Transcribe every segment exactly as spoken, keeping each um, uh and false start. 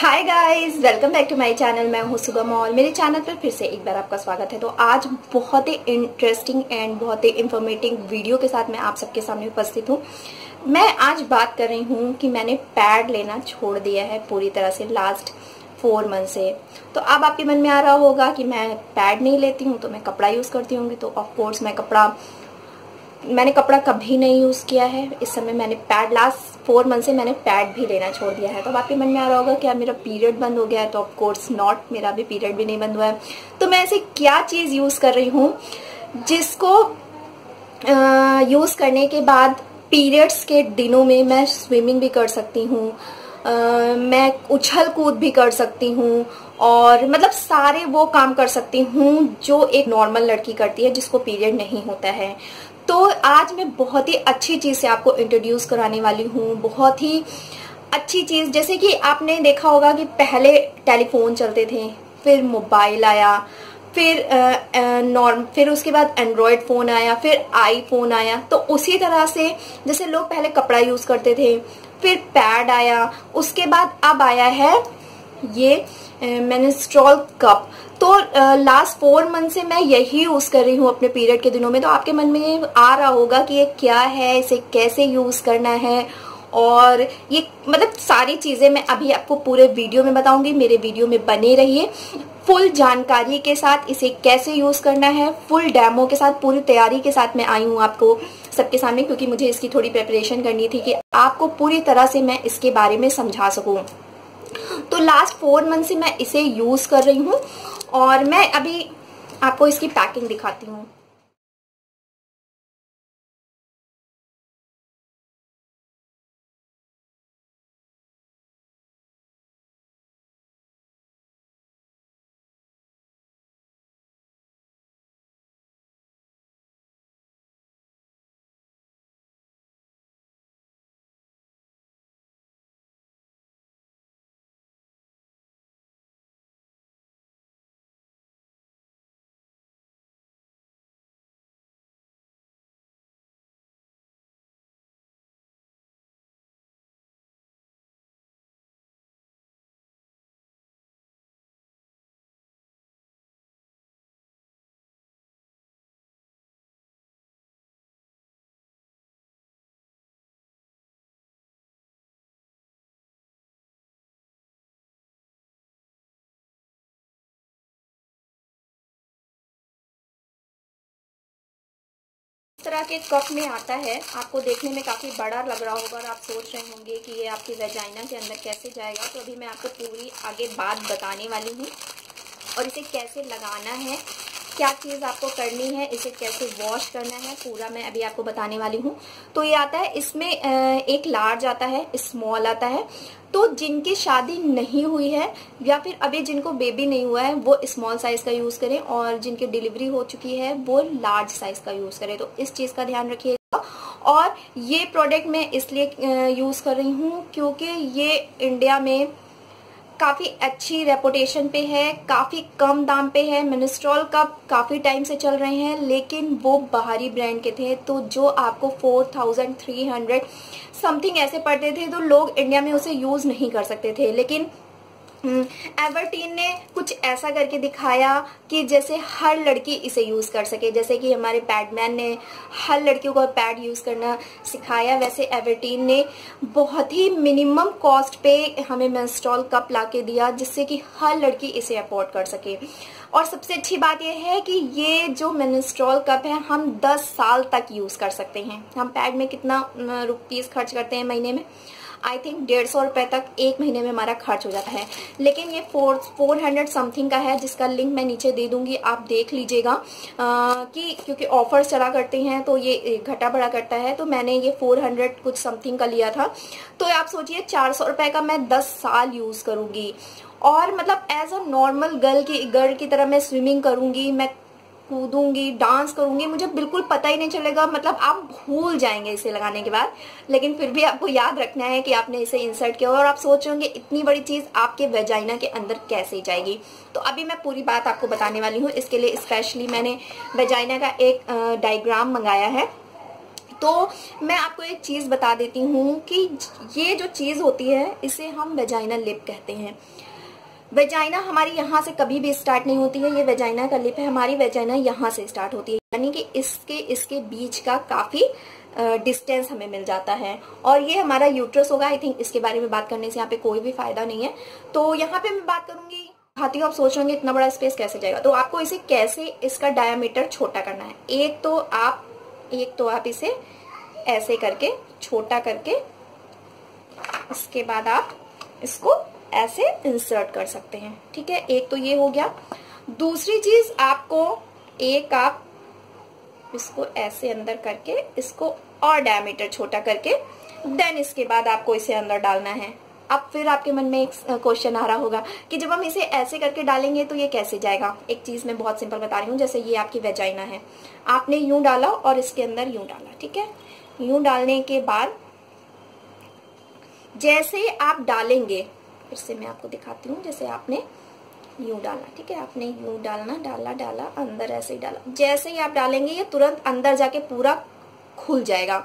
Hi guys, welcome back to my channel. मैं हूँ सुगम और मेरे चैनल पर फिर से एक बार आपका स्वागत है। तो आज बहुत ही इंटरेस्टिंग एंड बहुत ही इंफॉर्मेटिव वीडियो के साथ मैं आप सबके सामने उपस्थित हूँ। मैं आज बात कर रही हूँ कि मैंने पैड लेना छोड़ दिया है पूरी तरह से लास्ट फोर मंथ से। तो अब आपके मन में आ रहा होगा कि मैं पैड नहीं लेती हूँ तो मैं कपड़ा यूज़ करती हूँगी। तो ऑफकोर्स मैं कपड़ा मैंने कपड़ा कभी नहीं यूज़ किया है। इस समय मैंने पैड लास्ट फोर मंथ से मैंने पैड भी लेना छोड़ दिया है। तो अब आपके मन में आ रहा होगा क्या मेरा पीरियड बंद हो गया है? तो ऑफ कोर्स नॉट, मेरा भी पीरियड भी नहीं बंद हुआ है। तो मैं ऐसी क्या चीज़ यूज़ कर रही हूँ जिसको यूज़ करने के बाद पीरियड्स के दिनों में मैं स्विमिंग भी कर सकती हूँ, मैं उछल कूद भी कर सकती हूँ और मतलब सारे वो काम कर सकती हूँ जो एक नॉर्मल लड़की करती है जिसको पीरियड नहीं होता है। तो आज मैं बहुत ही अच्छी चीज़ से आपको इंट्रोड्यूस कराने वाली हूँ, बहुत ही अच्छी चीज़। जैसे कि आपने देखा होगा कि पहले टेलीफोन चलते थे, फिर मोबाइल आया, फिर नॉर्म फिर उसके बाद एंड्रॉयड फ़ोन आया, फिर आईफोन आया। तो उसी तरह से जैसे लोग पहले कपड़ा यूज़ करते थे, फिर पैड आया, उसके बाद अब आया है ये मेंस्ट्रुअल कप। तो लास्ट फोर मंथ से मैं यही यूज़ कर रही हूँ अपने पीरियड के दिनों में। तो आपके मन में आ रहा होगा कि ये क्या है, इसे कैसे यूज़ करना है और ये मतलब सारी चीज़ें मैं अभी आपको पूरे वीडियो में बताऊंगी। मेरे वीडियो में बने रहिए फुल जानकारी के साथ, इसे कैसे यूज़ करना है फुल डेमो के साथ, पूरी तैयारी के साथ मैं आई हूँ आपको सबके सामने, क्योंकि मुझे इसकी थोड़ी प्रेपरेशन करनी थी कि आपको पूरी तरह से मैं इसके बारे में समझा सकूँ। तो लास्ट फोर मंथ से मैं इसे यूज़ कर रही हूँ और मैं अभी आपको इसकी पैकिंग दिखाती हूँ। इस तरह के कप में आता है, आपको देखने में काफ़ी बड़ा लग रहा होगा और आप सोच रहे होंगे कि ये आपकी वेजाइना के अंदर कैसे जाएगा। तो अभी मैं आपको पूरी आगे बात बताने वाली हूँ और इसे कैसे लगाना है, क्या चीज़ आपको करनी है, इसे कैसे वॉश करना है, पूरा मैं अभी आपको बताने वाली हूँ। तो ये आता है, इसमें एक लार्ज आता है, स्मॉल आता है। तो जिनकी शादी नहीं हुई है या फिर अभी जिनको बेबी नहीं हुआ है वो स्मॉल साइज़ का यूज़ करें और जिनकी डिलीवरी हो चुकी है वो लार्ज साइज़ का यूज़ करें। तो इस चीज़ का ध्यान रखिएगा। और ये प्रोडक्ट मैं इसलिए यूज़ कर रही हूँ क्योंकि ये इंडिया में काफ़ी अच्छी रेपुटेशन पे है, काफ़ी कम दाम पे है। मेंस्ट्रुअल कप काफ़ी टाइम से चल रहे हैं लेकिन वो बाहरी ब्रांड के थे, तो जो आपको four thousand three hundred something ऐसे पड़ते थे, तो लोग इंडिया में उसे यूज़ नहीं कर सकते थे। लेकिन एवरटीन ने कुछ ऐसा करके दिखाया कि जैसे हर लड़की इसे यूज़ कर सके। जैसे कि हमारे पैडमैन ने हर लड़कियों को पैड यूज़ करना सिखाया, वैसे एवरटीन ने बहुत ही मिनिमम कॉस्ट पे हमें मेंस्ट्रुअल कप लाके दिया जिससे कि हर लड़की इसे अफोर्ड कर सके। और सबसे अच्छी बात यह है कि ये जो मेंस्ट्रुअल कप है हम दस साल तक यूज़ कर सकते हैं। हम पैड में कितना रुपीस खर्च करते हैं महीने में? आई थिंक डेढ़ सौ रुपये तक एक महीने में हमारा खर्च हो जाता है। लेकिन ये फोर फोर हंड्रेड समथिंग का है जिसका लिंक मैं नीचे दे दूंगी, आप देख लीजिएगा कि क्योंकि ऑफर्स चला करते हैं तो ये घटा बढ़ा करता है। तो मैंने ये फोर हंड्रेड कुछ समथिंग का लिया था। तो आप सोचिए चार सौ रुपये का मैं दस साल यूज़ करूँगी और मतलब एज अ नॉर्मल गर्ल की गर्ल की तरह मैं स्विमिंग करूँगी, मैं कूदूंगी, डांस करूंगी, मुझे बिल्कुल पता ही नहीं चलेगा। मतलब आप भूल जाएंगे इसे लगाने के बाद, लेकिन फिर भी आपको याद रखना है कि आपने इसे इंसर्ट किया और आप सोच रहे होंगे इतनी बड़ी चीज़ आपके वेजाइना के अंदर कैसे जाएगी। तो अभी मैं पूरी बात आपको बताने वाली हूँ। इसके लिए स्पेशली मैंने वेजाइना का एक डायग्राम मंगाया है तो मैं आपको एक चीज़ बता देती हूँ कि ये जो चीज़ होती है इसे हम वेजाइनल लिप कहते हैं। वेजाइना हमारी यहाँ से कभी भी स्टार्ट नहीं होती है, ये वेजाइना का लिप है। हमारी वेजाइना यहाँ से स्टार्ट होती है, यानी कि इसके इसके बीच का काफ़ी डिस्टेंस हमें मिल जाता है। और ये हमारा यूट्रस होगा। आई थिंक इसके बारे में बात करने से यहाँ पे कोई भी फायदा नहीं है। तो यहाँ पे मैं बात करूँगी, भाती आप सोच रहे होंगे इतना बड़ा स्पेस कैसे जाएगा, तो आपको इसे कैसे इसका डायामीटर छोटा करना है। एक तो आप एक तो आप इसे ऐसे करके छोटा करके इसके बाद आप इसको ऐसे इंसर्ट कर सकते हैं, ठीक है। एक तो ये हो गया। दूसरी चीज, आपको एक आप इसको ऐसे अंदर करके इसको और डायमीटर छोटा करके देन इसके बाद आपको इसे अंदर डालना है। अब फिर आपके मन में एक क्वेश्चन आ रहा होगा कि जब हम इसे ऐसे करके डालेंगे तो ये कैसे जाएगा। एक चीज मैं बहुत सिंपल बता रही हूँ, जैसे ये आपकी वेजाइना है, आपने यूं डाला और इसके अंदर यूं डाला, ठीक है। यूं डालने के बाद जैसे आप डालेंगे, फिर से मैं आपको दिखाती हूँ, जैसे आपने यूं डाला, ठीक है, आपने यूं डालना, डाला डाला अंदर ऐसे ही डाला, जैसे ही आप डालेंगे ये तुरंत अंदर जाके पूरा खुल जाएगा।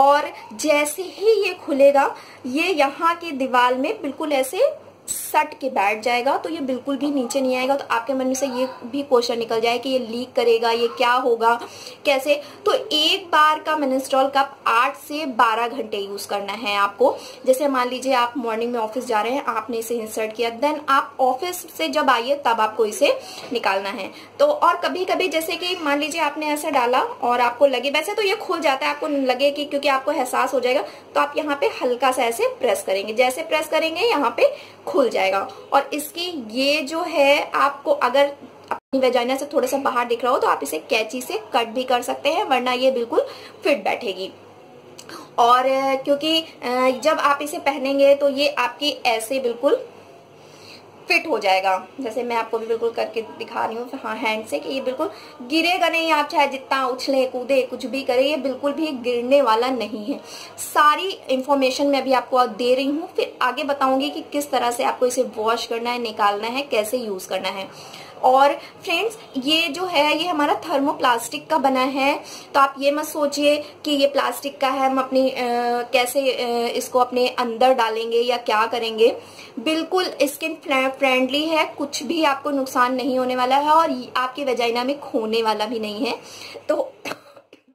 और जैसे ही ये खुलेगा ये यहाँ के दीवार में बिल्कुल ऐसे सट के बैठ जाएगा, तो ये बिल्कुल भी नीचे नहीं आएगा। तो आपके मन में से ये भी क्वेश्चन निकल जाए कि ये लीक करेगा, ये क्या होगा, कैसे। तो एक बार का मेंस्ट्रुअल कप आठ से बारह घंटे यूज करना है आपको। जैसे मान लीजिए आप मॉर्निंग में ऑफिस जा रहे हैं, आपने इसे इंसर्ट किया, देन आप ऑफिस से जब आइए तब आपको इसे निकालना है। तो और कभी कभी जैसे कि मान लीजिए आपने ऐसा डाला और आपको लगे, वैसे तो ये खुल जाता है, आपको लगे कि क्योंकि आपको एहसास हो जाएगा, तो आप यहाँ पे हल्का सा ऐसे प्रेस करेंगे, जैसे प्रेस करेंगे यहाँ पे खुल जाएगा। और इसकी ये जो है, आपको अगर अपनी वेजाइना से थोड़ा सा बाहर दिख रहा हो तो आप इसे कैंची से कट भी कर सकते हैं, वरना ये बिल्कुल फिट बैठेगी। और क्योंकि जब आप इसे पहनेंगे तो ये आपकी ऐसे बिल्कुल फिट हो जाएगा, जैसे मैं आपको भी बिल्कुल करके दिखा रही हूँ, हाँ, हैंड से, कि ये बिल्कुल गिरेगा नहीं। आप चाहे जितना उछले कूदे कुछ भी करें, ये बिल्कुल भी गिरने वाला नहीं है। सारी इन्फॉर्मेशन मैं अभी आपको दे रही हूँ, फिर आगे बताऊंगी कि किस तरह से आपको इसे वॉश करना है, निकालना है, कैसे यूज करना है। और फ्रेंड्स, ये जो है ये हमारा थर्मोप्लास्टिक का बना है, तो आप ये मत सोचिए कि ये प्लास्टिक का है, हम अपनी आ, कैसे आ, इसको अपने अंदर डालेंगे या क्या करेंगे। बिल्कुल स्किन फ्रेंडली है, कुछ भी आपको नुकसान नहीं होने वाला है और आपकी वेजाइना में खोने वाला भी नहीं है। तो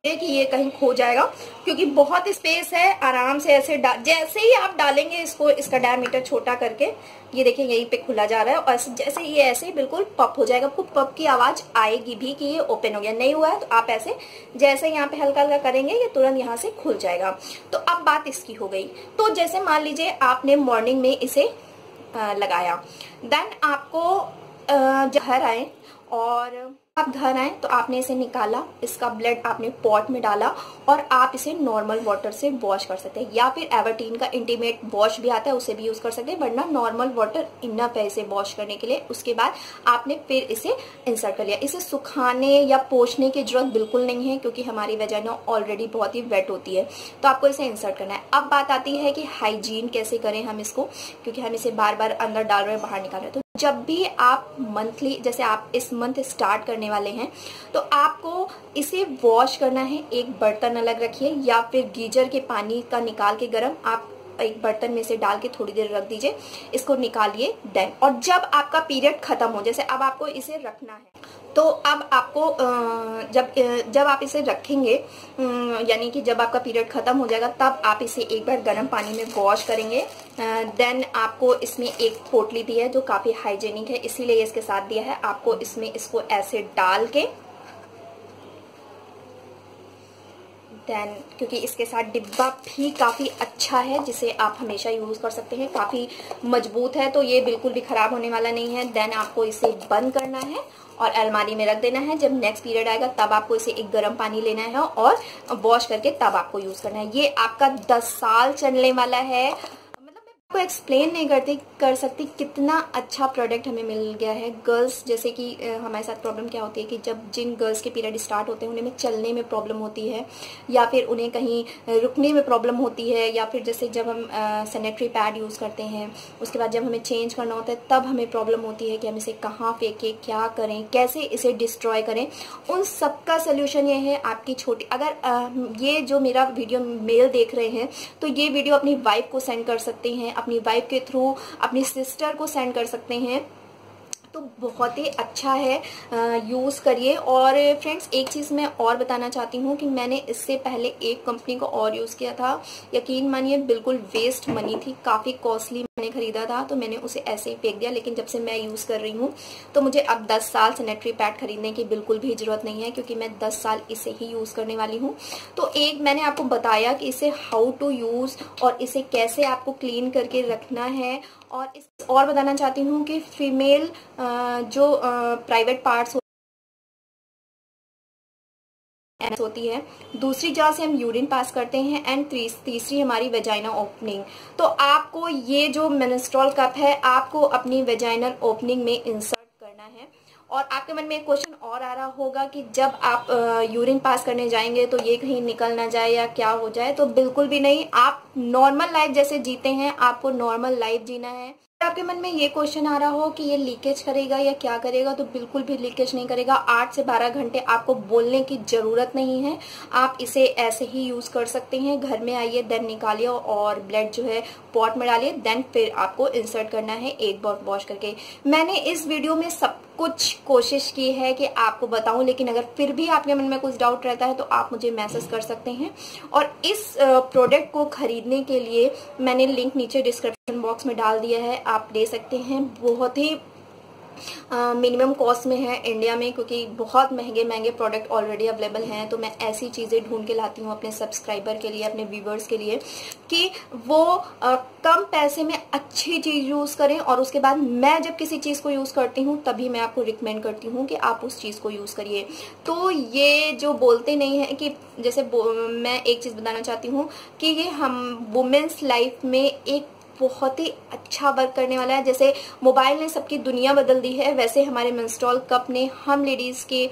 कि ये कहीं खो जाएगा, क्योंकि बहुत स्पेस है, आराम से ऐसे जैसे ही आप डालेंगे इसको, इसका डायमीटर छोटा करके, ये देखिए यहीं पे खुला जा रहा है। और जैसे ये ऐसे बिल्कुल पप हो जाएगा, आपको पप की आवाज आएगी भी कि ये ओपन हो गया। नहीं हुआ है तो आप ऐसे जैसे यहाँ पे हल्का हल्का करेंगे ये तुरंत यहाँ से खुल जाएगा। तो अब बात इसकी हो गई। तो जैसे मान लीजिए आपने मॉर्निंग में इसे लगाया, देन आपको घर आए और आप घर आए तो आपने इसे निकाला, इसका ब्लड आपने पॉट में डाला और आप इसे नॉर्मल वाटर से वॉश कर सकते हैं, या फिर एवरटीन का इंटीमेट वॉश भी आता है, उसे भी यूज कर सकते हैं, वरना नॉर्मल वाटर इनफ है इसे वॉश करने के लिए। उसके बाद आपने फिर इसे इंसर्ट कर लिया। इसे सुखाने या पोंछने की जरूरत बिल्कुल नहीं है, क्योंकि हमारी वेजाइना ऑलरेडी बहुत ही वेट होती है, तो आपको इसे इंसर्ट करना है। अब बात आती है कि हाइजीन कैसे करें हम इसको, क्योंकि हम इसे बार बार अंदर डाल रहे हैं, बाहर निकाल रहे हैं। तो जब भी आप मंथली, जैसे आप इस मंथ स्टार्ट करने वाले हैं, तो आपको इसे वॉश करना है। एक बर्तन अलग रखिए, या फिर गीजर के पानी का निकाल के गर्म आप एक बर्तन में से डाल के थोड़ी देर रख दीजिए, इसको निकालिए। देन और जब आपका पीरियड खत्म हो, जैसे अब आपको इसे रखना है, तो अब आपको जब जब आप इसे रखेंगे, यानी कि जब आपका पीरियड खत्म हो जाएगा, तब आप इसे एक बार गर्म पानी में वॉश करेंगे। देन आपको इसमें एक पोटली दी है जो काफ़ी हाइजेनिक है, इसीलिए इसके साथ दिया है। आपको इसमें इसको ऐसे डाल के, देन क्योंकि इसके साथ डिब्बा भी काफ़ी अच्छा है, जिसे आप हमेशा यूज़ कर सकते हैं, काफ़ी मजबूत है, तो ये बिल्कुल भी ख़राब होने वाला नहीं है। देन आपको इसे बंद करना है और अलमारी में रख देना है। जब नेक्स्ट पीरियड आएगा तब आपको इसे एक गर्म पानी लेना है और वॉश करके तब आपको यूज़ करना है। ये आपका दस साल चलने वाला है। को एक्सप्लेन नहीं करती कर सकती कितना अच्छा प्रोडक्ट हमें मिल गया है। गर्ल्स जैसे कि हमारे साथ प्रॉब्लम क्या होती है कि जब जिन गर्ल्स के पीरियड स्टार्ट होते हैं उन्हें में चलने में प्रॉब्लम होती है या फिर उन्हें कहीं रुकने में प्रॉब्लम होती है, या फिर जैसे जब हम सैनिटरी पैड यूज़ करते हैं उसके बाद जब हमें चेंज करना होता है तब हमें प्रॉब्लम होती है कि हम इसे कहाँ फेंकें, क्या करें, कैसे इसे डिस्ट्रॉय करें। उन सबका सल्यूशन ये है आपकी छोटी, अगर ये जो मेरा वीडियो मेल देख रहे हैं तो ये वीडियो अपनी वाइफ को सेंड कर सकते हैं, अपनी वाइफ के थ्रू अपनी सिस्टर को सेंड कर सकते हैं, तो बहुत ही अच्छा है, यूज़ करिए। और फ्रेंड्स एक चीज़ मैं और बताना चाहती हूँ कि मैंने इससे पहले एक कंपनी को और यूज़ किया था, यकीन मानिए बिल्कुल वेस्ट मनी थी, काफ़ी कॉस्टली मैंने खरीदा था तो मैंने उसे ऐसे ही फेंक दिया। लेकिन जब से मैं यूज़ कर रही हूँ तो मुझे अब दस साल सैनिटरी पैड खरीदने की बिल्कुल भी ज़रूरत नहीं है, क्योंकि मैं दस साल इसे ही यूज़ करने वाली हूँ। तो एक मैंने आपको बताया कि इसे हाउ टू यूज़ और इसे कैसे आपको क्लीन करके रखना है। और इस और बताना चाहती हूँ कि फीमेल जो प्राइवेट पार्ट्स होती है, दूसरी जहाँ से हम यूरिन पास करते हैं, एंड तीसरी हमारी वेजाइना ओपनिंग। तो आपको ये जो मेंस्ट्रुअल कप है आपको अपनी वेजाइनल ओपनिंग में इंसर्ट करना है। और आपके मन में एक क्वेश्चन और आ रहा होगा कि जब आप यूरिन पास करने जाएंगे तो ये कहीं निकल ना जाए या क्या हो जाए, तो बिल्कुल भी नहीं। आप नॉर्मल लाइफ जैसे जीते हैं आपको नॉर्मल लाइफ जीना है। आपके मन में ये क्वेश्चन आ रहा हो कि ये लीकेज करेगा या क्या करेगा, तो बिल्कुल भी लीकेज नहीं करेगा। आठ से बारह घंटे आपको बोलने की जरूरत नहीं है, आप इसे ऐसे ही यूज कर सकते हैं। घर में आइए, देन निकालिए और ब्लड जो है पॉट में डालिए, देन फिर आपको इंसर्ट करना है एक बार वॉश करके। मैंने इस वीडियो में सब कुछ कोशिश की है कि आपको बताऊं, लेकिन अगर फिर भी आपके मन में कुछ डाउट रहता है तो आप मुझे मैसेज कर सकते हैं। और इस प्रोडक्ट को खरीदने के लिए मैंने लिंक नीचे डिस्क्रिप्शन बॉक्स में डाल दिया है, आप ले सकते हैं। बहुत ही मिनिमम uh, कॉस्ट में है इंडिया में, क्योंकि बहुत महंगे महंगे प्रोडक्ट ऑलरेडी अवेलेबल हैं। तो मैं ऐसी चीज़ें ढूंढ के लाती हूँ अपने सब्सक्राइबर के लिए, अपने व्यूवर्स के लिए, कि वो uh, कम पैसे में अच्छी चीज़ यूज़ करें। और उसके बाद मैं जब किसी चीज़ को यूज़ करती हूँ तभी मैं आपको रिकमेंड करती हूँ कि आप उस चीज़ को यूज़ करिए। तो ये जो बोलते नहीं हैं कि जैसे मैं एक चीज़ बताना चाहती हूँ कि ये हम वुमेन्स लाइफ में एक बहुत ही अच्छा वर्क करने वाला है। जैसे मोबाइल ने सबकी दुनिया बदल दी है, वैसे हमारे मेंस्ट्रुअल कप ने हम लेडीज़ की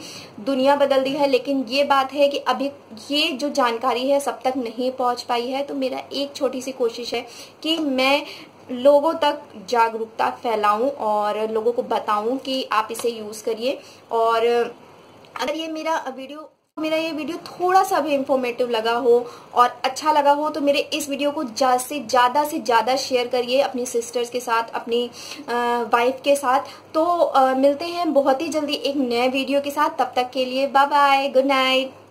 दुनिया बदल दी है। लेकिन ये बात है कि अभी ये जो जानकारी है सब तक नहीं पहुंच पाई है। तो मेरा एक छोटी सी कोशिश है कि मैं लोगों तक जागरूकता फैलाऊं और लोगों को बताऊं कि आप इसे यूज़ करिए। और अगर ये मेरा वीडियो मेरा ये वीडियो थोड़ा सा भी इंफॉर्मेटिव लगा हो और अच्छा लगा हो तो मेरे इस वीडियो को ज़्यादा से ज़्यादा से ज़्यादा शेयर करिए अपनी सिस्टर्स के साथ, अपनी वाइफ के साथ। तो आ, मिलते हैं बहुत ही जल्दी एक नए वीडियो के साथ, तब तक के लिए बाय बाय, गुड नाइट।